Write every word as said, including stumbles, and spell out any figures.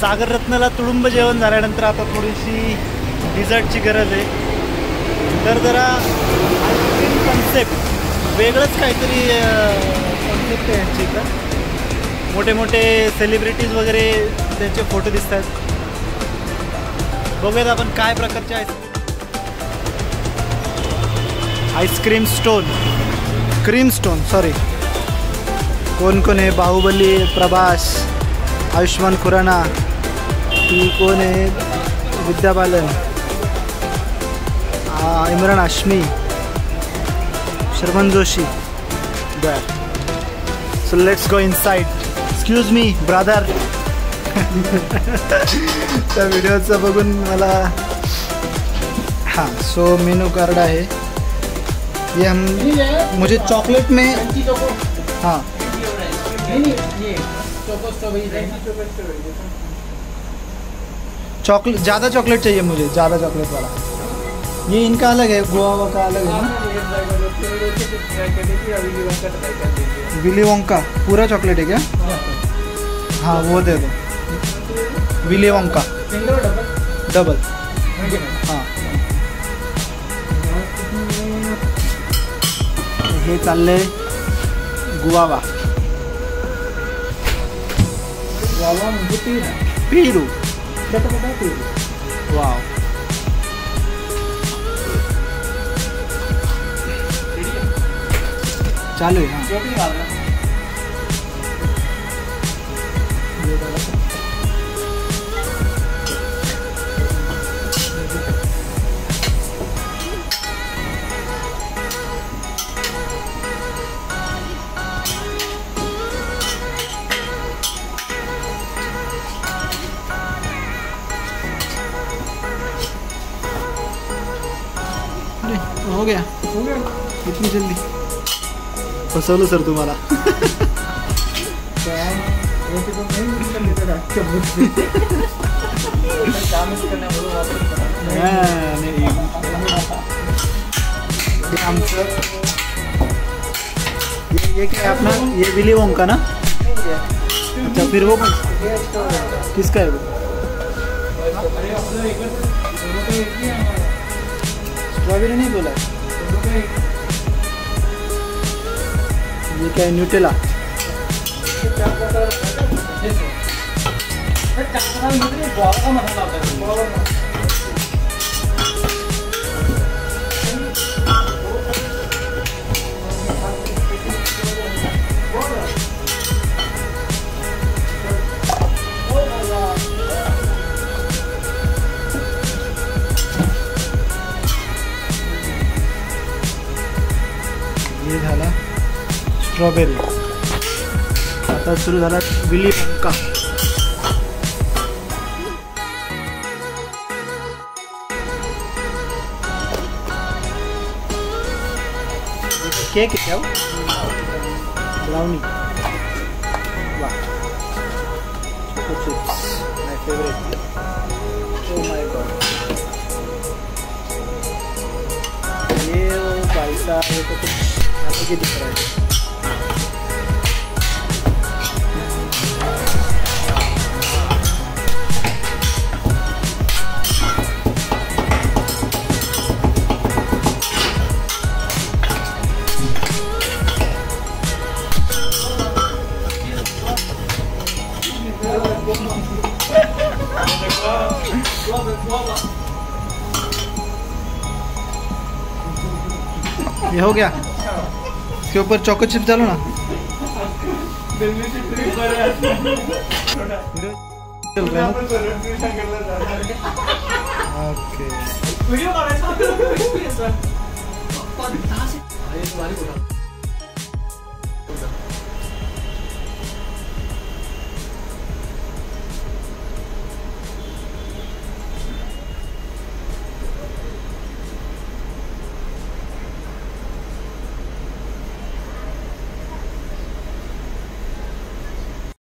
सागर रत्नाला तुडुंब जेवण झाल्यानंतर आता थोडीशी डिझर्टची गरज आहे, तर जरा आईस्क्रीम कॉन्सेप्ट वेगळंच काहीतरी कॉन्सेप्ट आहे यांची इथं. मोठे मोठे सेलिब्रिटीज वगैरे त्यांचे फोटो दिसत आहेत. बघूयात आपण काय प्रकारचे ice cream. Ice cream stone, cream stone sorry. कोण कोण आहे? बाहुबली, प्रभास, आयुष्मान खुराना, ती कोण आहे? Vidya Balan, Imran Hashmi, Sharman Joshi. So let's go inside. Excuse me brother. त्या व्हिडिओचं बघून मला हाँ सो मेनू कार्ड है ये. हम मुझे चॉकलेट में हाँ चॉकलेट ज़्यादा चॉकलेट चाहिए मुझे, ज़्यादा चॉकलेट वाला. ये इनका अलग है, गोवा का अलग है ना, विली वोंका. पूरा चॉकलेट है क्या? हाँ वो दे दो, विली वोंका डबल. हाँ हे चालले गुआवा. गुआवा म्हणजे पेरू. पेरू त्याचं काय? पेरू. वाव. चालू आहे हां. चॉकलेट वाला हो गया, हो गया. इतनी जल्दी फसवलं सर तुम्हाला. ये क्या अपना? ये विली वोंका ना. अच्छा फिर वो किसका है? वो स्ट्रॉबेरी नहीं बोला. ये क्या है? न्यूटेला. स्ट्रॉबेरी. आता सुरू झाला विली वोंका. केक है क्या? ब्राउनी. वाह. Choco chips my favourite. Oh my God. ये भाई साहब ये तो कुछ दिख रहा है. ये हो गया. इसके ऊपर चॉको चिप डालो ना. ओके.